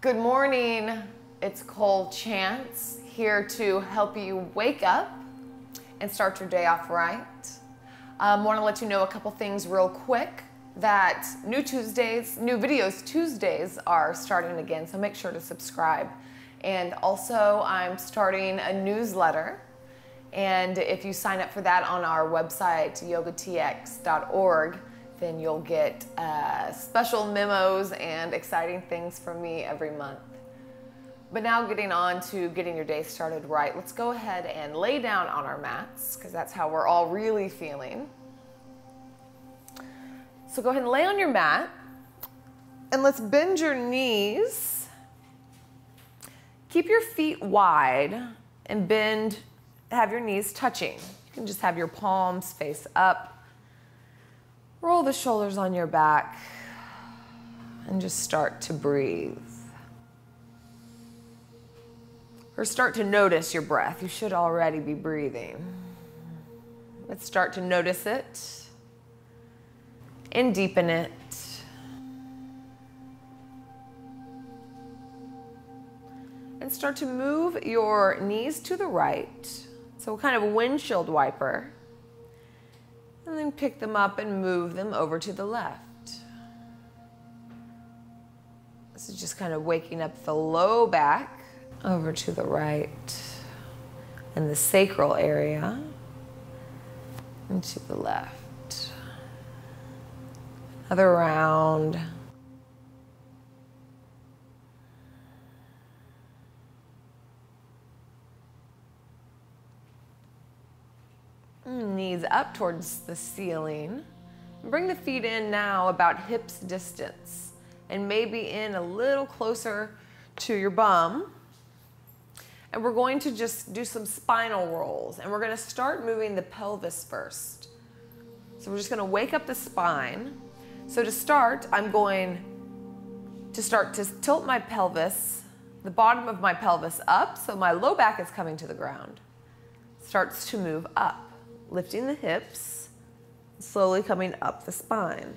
Good morning, it's Cole Chance here to help you wake up and start your day off right. I want to let you know a couple things real quick, that new videos Tuesdays are starting again, so make sure to subscribe. And also I'm starting a newsletter, and if you sign up for that on our website, yogatx.org, then you'll get special memos and exciting things from me every month. But now getting on to getting your day started right, let's go ahead and lay down on our mats, because that's how we're all really feeling. So go ahead and lay on your mat, and let's bend your knees. Keep your feet wide and bend, have your knees touching. You can just have your palms face up. Roll the shoulders on your back and just start to breathe. Or start to notice your breath. You should already be breathing. Let's start to notice it and deepen it. And start to move your knees to the right. So kind of windshield wiper. And then pick them up and move them over to the left. This is just kind of waking up the low back over to the right and the sacral area and to the left. Another round. Knees up towards the ceiling. Bring the feet in now about hips distance, and maybe in a little closer to your bum. And we're going to just do some spinal rolls, and we're going to start moving the pelvis first. So we're just going to wake up the spine. So to start, I'm going to start to tilt my pelvis, the bottom of my pelvis up, so my low back is coming to the ground. Starts to move up. Lifting the hips, slowly coming up the spine.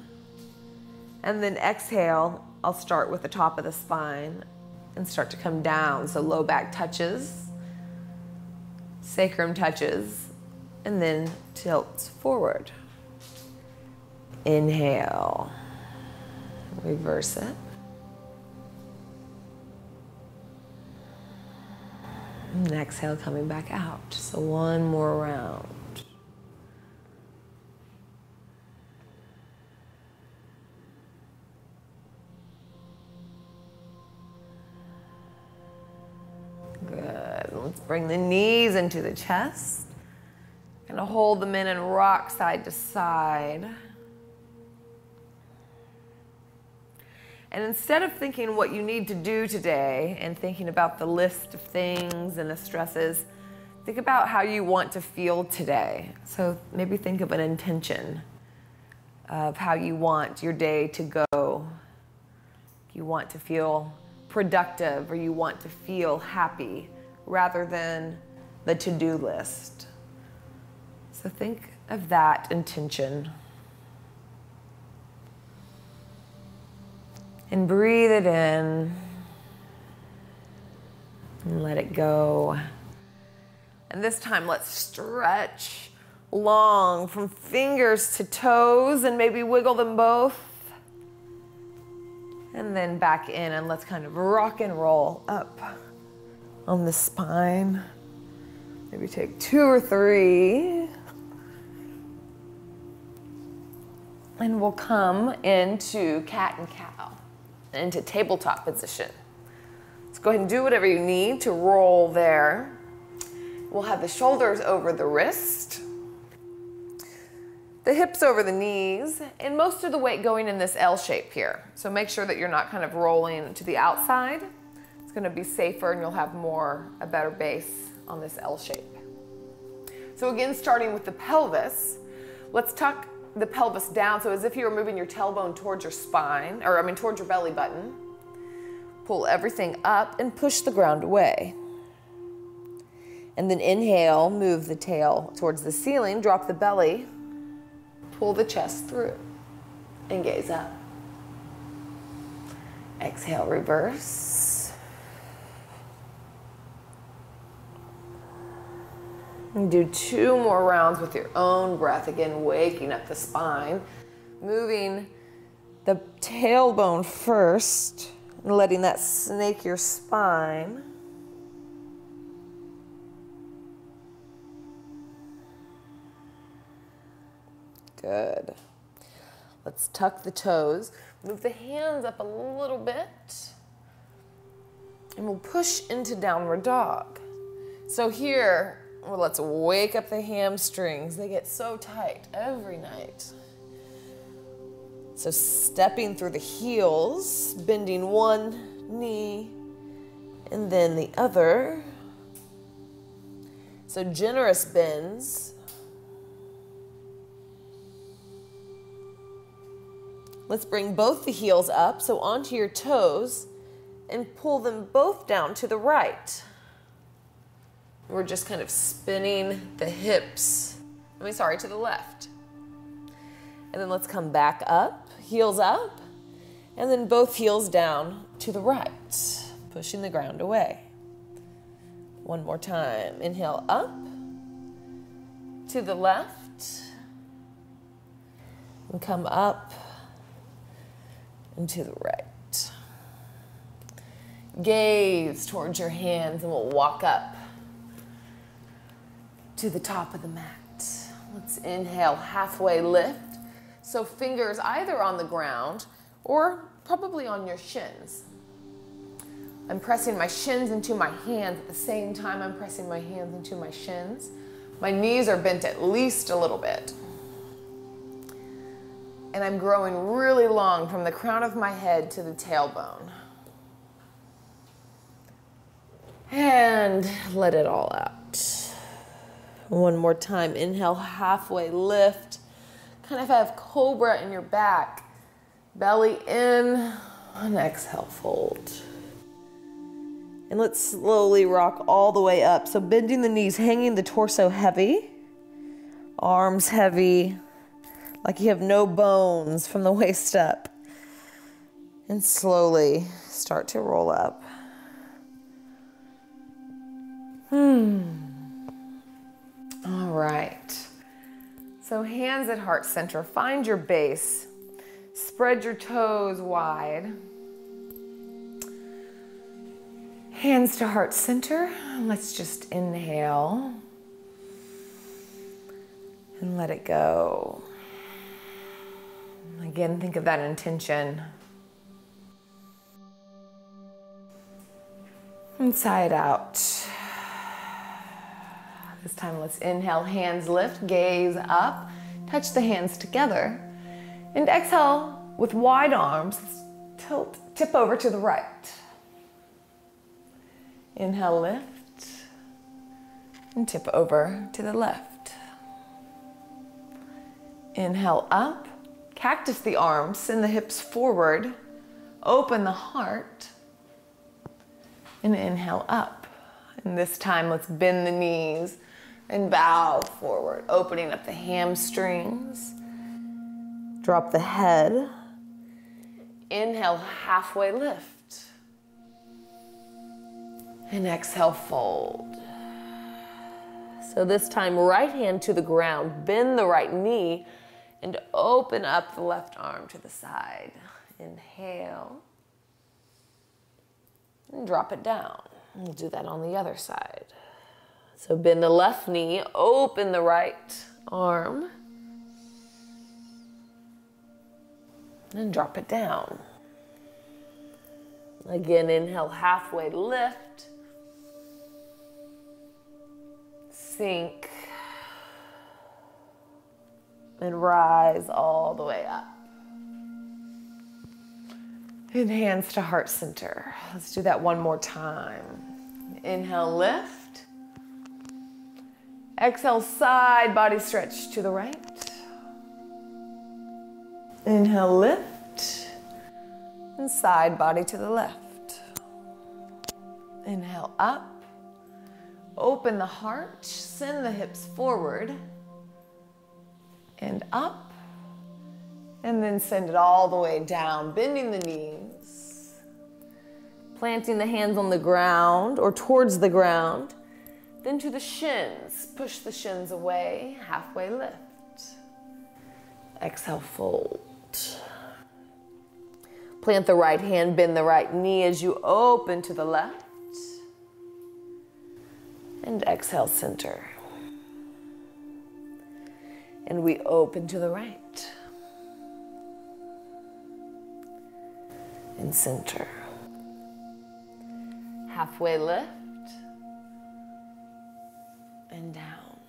And then exhale, I'll start with the top of the spine and start to come down. So low back touches, sacrum touches, and then tilts forward. Inhale, reverse it. And exhale, coming back out. So one more round. Bring the knees into the chest. Gonna hold them in and rock side to side. And instead of thinking what you need to do today and thinking about the list of things and the stresses, think about how you want to feel today. So maybe think of an intention of how you want your day to go. You want to feel productive, or you want to feel happy, rather than the to-do list. So think of that intention. And breathe it in. And let it go. And this time, let's stretch long from fingers to toes, and maybe wiggle them both. And then back in, and let's kind of rock and roll up on the spine. Maybe take two or three. And we'll come into cat and cow, into tabletop position. Let's go ahead and do whatever you need to roll there. We'll have the shoulders over the wrist, the hips over the knees, and most of the weight going in this L shape here. So make sure that you're not kind of rolling to the outside. It's going to be safer, and you'll have a better base on this L shape. So again, starting with the pelvis, let's tuck the pelvis down, so as if you were moving your tailbone towards your spine, or I mean towards your belly button. Pull everything up and push the ground away. And then inhale, move the tail towards the ceiling, drop the belly, pull the chest through, and gaze up. Exhale, reverse. And do two more rounds with your own breath. Again, waking up the spine, moving the tailbone first and letting that snake your spine. Good. Let's tuck the toes. Move the hands up a little bit. And we'll push into downward dog. So here, well, let's wake up the hamstrings. They get so tight every night. So stepping through the heels, bending one knee and then the other. So generous bends. Let's bring both the heels up, so onto your toes, and pull them both down to the right. We're just kind of spinning the hips, to the left. And then let's come back up, heels up, and then both heels down to the right, pushing the ground away. One more time, inhale up, to the left, and come up, and to the right. Gaze towards your hands and we'll walk up to the top of the mat. Let's inhale, halfway lift. So fingers either on the ground or probably on your shins. I'm pressing my shins into my hands at the same time I'm pressing my hands into my shins. My knees are bent at least a little bit. And I'm growing really long from the crown of my head to the tailbone. And let it all out. One more time, inhale, halfway lift. Kind of have cobra in your back. Belly in, and exhale, fold. And let's slowly rock all the way up. So bending the knees, hanging the torso heavy, arms heavy, like you have no bones from the waist up. And slowly start to roll up. All right. So hands at heart center, find your base. Spread your toes wide. Hands to heart center. Let's just inhale. And let it go. Again, think of that intention. And sigh it out. This time, let's inhale, hands lift, gaze up, touch the hands together. And exhale with wide arms, tilt, tip over to the right. Inhale, lift, and tip over to the left. Inhale, up. Cactus the arms, send the hips forward, open the heart, and inhale up. And this time, let's bend the knees and bow forward, opening up the hamstrings. Drop the head. Inhale, halfway lift. And exhale, fold. So this time, right hand to the ground, bend the right knee, and open up the left arm to the side. Inhale. And drop it down. We'll do that on the other side. So bend the left knee, open the right arm. And drop it down. Again, inhale, halfway lift. Sink. And rise all the way up. And hands to heart center. Let's do that one more time. Inhale, lift. Exhale, side body stretch to the right. Inhale, lift. And side body to the left. Inhale, up. Open the heart, send the hips forward. And up, and then send it all the way down, bending the knees, planting the hands on the ground or towards the ground. Then to the shins, push the shins away, halfway lift. Exhale, fold. Plant the right hand, bend the right knee as you open to the left. And exhale, center. And we open to the right. And center. Halfway lift. And down.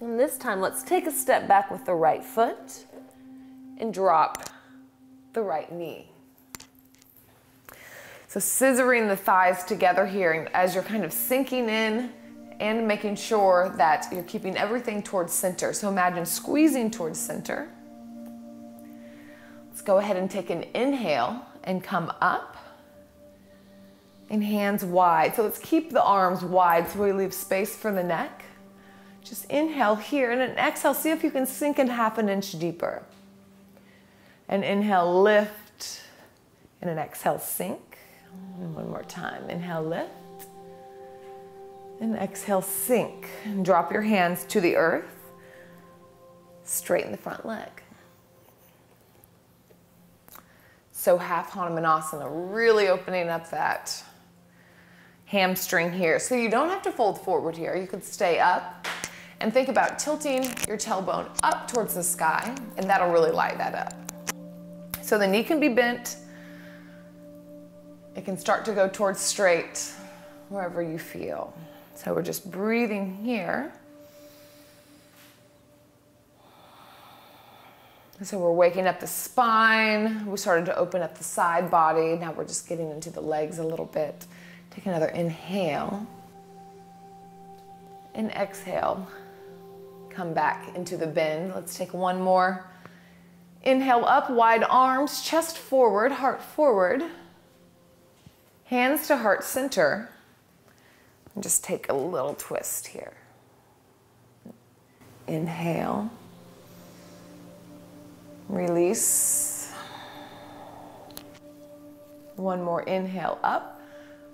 And this time, let's take a step back with the right foot and drop the right knee. So scissoring the thighs together here, and as you're kind of sinking in and making sure that you're keeping everything towards center. So imagine squeezing towards center. Let's go ahead and take an inhale and come up. And hands wide. So let's keep the arms wide so we leave space for the neck. Just inhale here, and then exhale. See if you can sink in half an inch deeper. And inhale, lift. And an exhale, sink. And one more time. Inhale, lift. And exhale, sink. And drop your hands to the earth. Straighten the front leg. So half Hanumanasana, really opening up that hamstring here. So you don't have to fold forward here. You could stay up and think about tilting your tailbone up towards the sky, and that'll really light that up. So the knee can be bent. It can start to go towards straight, wherever you feel. So we're just breathing here. So we're waking up the spine. We started to open up the side body. Now we're just getting into the legs a little bit. Take another inhale. And exhale. Come back into the bend. Let's take one more. Inhale up, wide arms, chest forward, heart forward. Hands to heart center. And just take a little twist here. Inhale. Release. One more inhale up,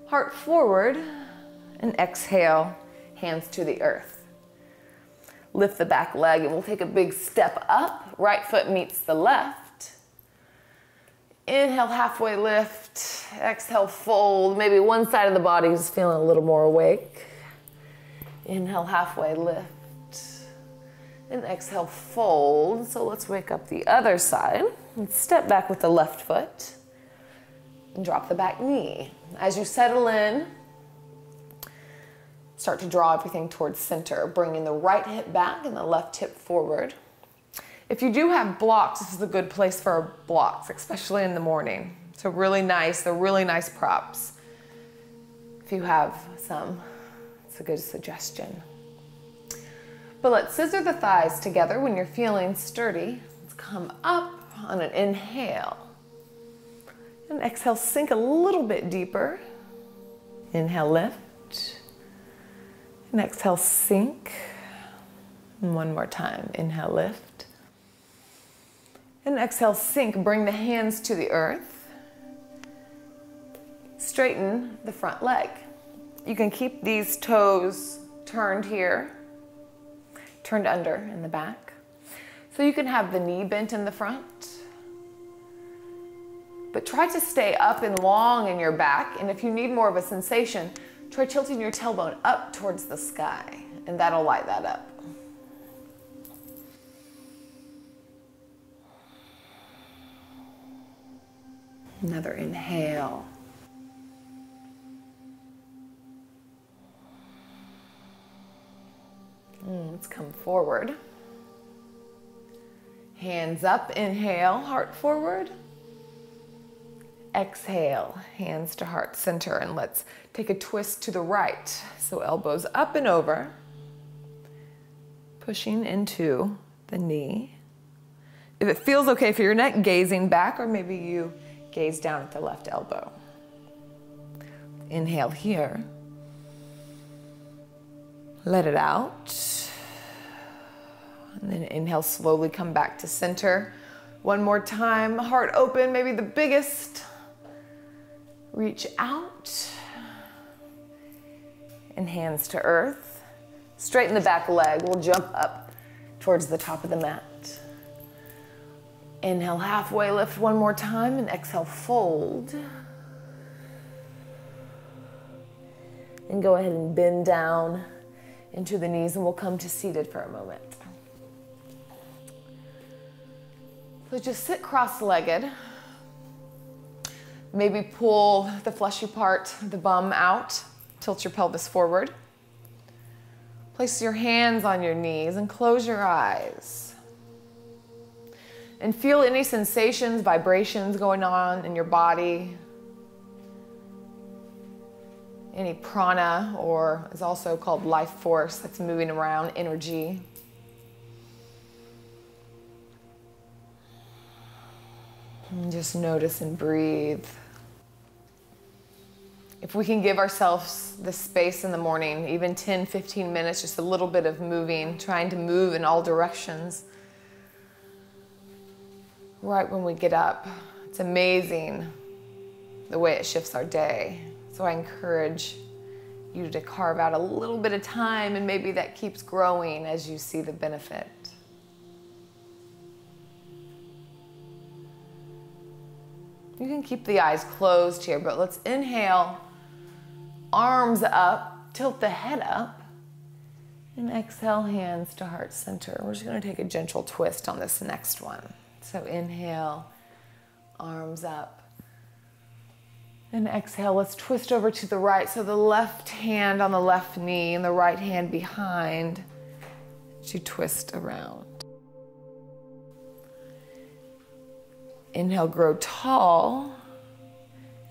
heart forward, and exhale, hands to the earth. Lift the back leg and we'll take a big step up. Right foot meets the left. Inhale, halfway lift. Exhale, fold. Maybe one side of the body is feeling a little more awake. Inhale, halfway lift. And exhale, fold. So let's wake up the other side. And step back with the left foot. And drop the back knee. As you settle in, start to draw everything towards center. Bringing the right hip back and the left hip forward. If you do have blocks, this is a good place for blocks, especially in the morning. So really nice. They're really nice props. If you have some, it's a good suggestion. But let's scissor the thighs together when you're feeling sturdy. Let's come up on an inhale. And exhale, sink a little bit deeper. Inhale, lift. And exhale, sink. And one more time. Inhale, lift. And exhale, sink. Bring the hands to the earth. Straighten the front leg. You can keep these toes turned here. Turned under in the back. So you can have the knee bent in the front. But try to stay up and long in your back. And if you need more of a sensation, try tilting your tailbone up towards the sky. And that'll light that up. Another inhale. Let's come forward. Hands up, inhale, heart forward. Exhale, hands to heart center. And let's take a twist to the right. So elbows up and over. Pushing into the knee. If it feels okay for your neck, gazing back, or maybe you gaze down at the left elbow. Inhale here. Let it out. And then inhale, slowly come back to center. One more time, heart open, maybe the biggest. Reach out and hands to earth. Straighten the back leg. We'll jump up towards the top of the mat. Inhale, halfway lift one more time, and exhale, fold. And go ahead and bend down into the knees, and we'll come to seated for a moment. So just sit cross-legged. Maybe pull the fleshy part, the bum out. Tilt your pelvis forward. Place your hands on your knees and close your eyes. And feel any sensations, vibrations going on in your body. Any prana, or is also called life force, that's moving around, energy. And just notice and breathe. If we can give ourselves the space in the morning, even 10, 15 minutes, just a little bit of moving, trying to move in all directions. Right when we get up, it's amazing the way it shifts our day. So I encourage you to carve out a little bit of time, and maybe that keeps growing as you see the benefit. You can keep the eyes closed here, but let's inhale, arms up, tilt the head up, and exhale, hands to heart center. We're just gonna take a gentle twist on this next one. So inhale, arms up, and exhale. Let's twist over to the right. So the left hand on the left knee and the right hand behind as you twist around. Inhale, grow tall,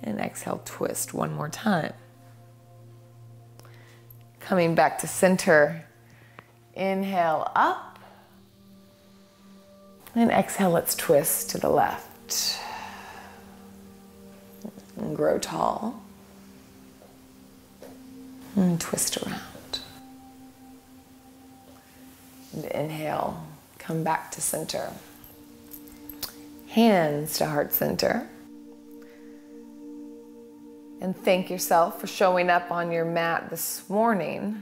and exhale, twist one more time. Coming back to center, inhale, up, and exhale, let's twist to the left, and grow tall, and twist around. And inhale, come back to center. Hands to heart center. And thank yourself for showing up on your mat this morning.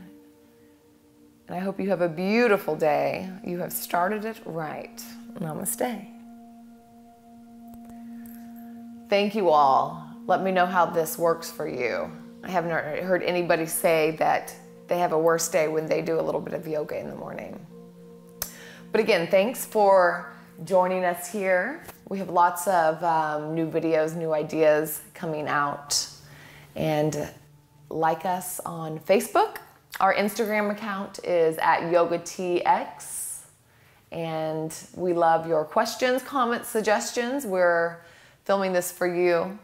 And I hope you have a beautiful day. You have started it right. Namaste. Thank you all. Let me know how this works for you. I haven't heard anybody say that they have a worse day when they do a little bit of yoga in the morning. But again, thanks for joining us here. We have lots of new videos, new ideas coming out. And like us on Facebook. Our Instagram account is at Yoga TX. And we love your questions, comments, suggestions. We're filming this for you.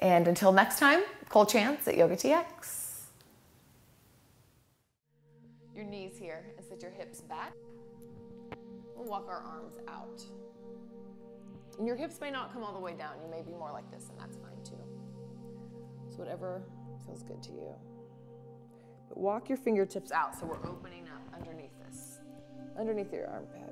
And until next time, Cole Chance at Yoga TX. Your knees here and sit your hips back. We'll walk our arms out. And your hips may not come all the way down. You may be more like this, and that's fine too. So whatever feels good to you. But walk your fingertips out, so we're opening up underneath this, underneath your armpit.